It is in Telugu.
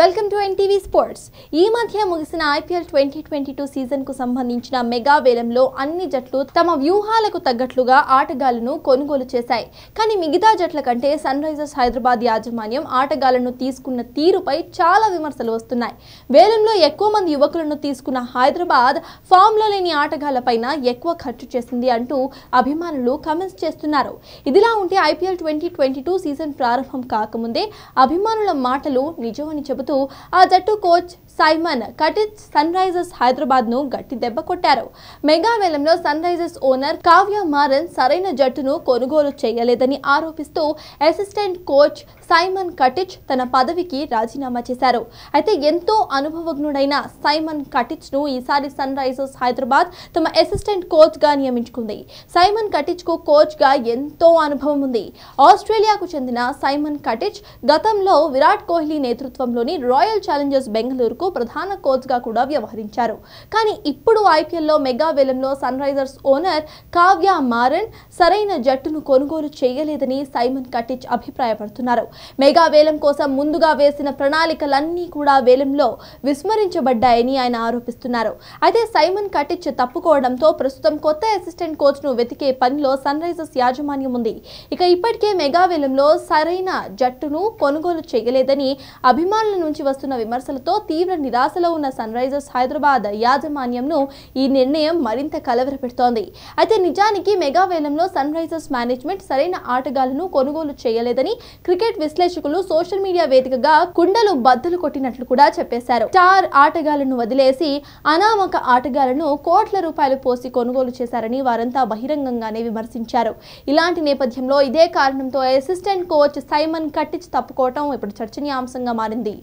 Welcome to NTV sports. ఈ మధ్య ముగిసిన IPL 2022 సీజన్ కు సంబంధించిన మెగా వేలంలో అన్ని జట్లు తమ వ్యూహాలకు తగ్గట్లుగా ఆటగాళ్లను కొనుగోలు చేశాయి। కానీ మిగతా జట్ల కంటే సన్ రైజర్స్ హైదరాబాద్ యాజమాన్యం ఆటగాళ్లను తీసుకున్న తీరుపై చాలా విమర్శలు వస్తున్నాయి। వేలంలో ఎక్కువ మంది యువకులను తీసుకున్న హైదరాబాద్ ఫామ్ లో లేని ఆటగాళ్లపైన ఎక్కువ ఖర్చు చేసింది అంటూ అభిమానులు కామెంట్స్ చేస్తున్నారు। ఇదిలా ఉంటే IPL 2022 సీజన్ ప్రారంభం కాకముందే అభిమానుల మాటలు నిజమని ఆ జట్టు coach Simon Katich Sunrisers Hyderabad ను గట్టి దెబ్బ కొట్టారు। మెగా వేలంలో Sunrisers owner Kavya Maran సరైన జట్టును కొనుగోలు చేయలేదని ఆరోపిస్తూ అసిస్టెంట్ కోచ్ సైమన్ కటిచ్ తన పదవికి రాజీనామా చేశారు। అయితే ఎంతో అనుభవజ్ఞుడైన సైమన్ కటిచ్ ను ఈసారి సన్ రైజర్స్ హైదరాబాద్ తమ అసిస్టెంట్ కోచ్ గా నియమించుకుంది। సైమన్ కటిచ్ కు కోచ్ గా ఎంతో అనుభవం ఉంది। ఆస్ట్రేలియాకు చెందిన సైమన్ కటిచ్ గతంలో విరాట్ కోహ్లీ నేతృత్వంలోని రాయల్ ఛాలెంజర్స్ బెంగళూరు को प्रधान कोच గా కూడా వ్యవహరించారు। కానీ ఇప్పుడు IPL లో మెగా వేలంలో Sunrisers owner Kavya Maran సరైన జట్టును కొనుగోలు చేయలేదని సైమన్ కటిచ్ అభిప్రాయపడుతున్నారు। మెగా వేలం కోసం ముందుగా వేసిన ప్రణాళికలన్నీ కూడా వేలంలో విస్మరించబడ్డాయని ఆయన ఆరోపిస్తున్నారు। అయితే సైమన్ కటిచ్ తప్పుకోవడంతో ప్రస్తుతం కొత్త అసిస్టెంట్ కోచ్ ను వెతికే పనిలో సన్ రైజర్స్ యాజమాన్యం ఉంది। ఇక ఇప్పటికే మెగా వేలంలో సరైన జట్టును కొనుగోలు చేయలేదని అభిమానుల నుంచి వస్తున్న విమర్శలతో తీవ్ర నిరాశలో ఉన్న సన్ రైజర్స్ హైదరాబాద్ యాజమాన్యంను ఈ నిర్ణయం మరింత కలవరపెడుతోంది। అయితే నిజానికి మెగా వేలంలో సన్ రైజర్స్ మేనేజ్మెంట్ సరైన ఆటగాళ్లను కొనుగోలు చేయలేదని క్రికెట్ విశ్లేషకులు సోషల్ మీడియా వేదికగా కుండలు బద్దలు కొట్టినట్లు కూడా చెప్పేశారు। స్టార్ ఆటగాళ్లను వదిలేసి అనామక ఆటగాళ్లను కోట్ల రూపాయలు పోసి కొనుగోలు చేశారని వారంతా బహిరంగంగానే విమర్శించారు। ఇలాంటి నేపథ్యంలో ఇదే కారణంతో అసిస్టెంట్ కోచ్ సైమన్ కటిచ్ తప్పుకోవటం ఇప్పుడు చర్చనీయాంశంగా మారింది।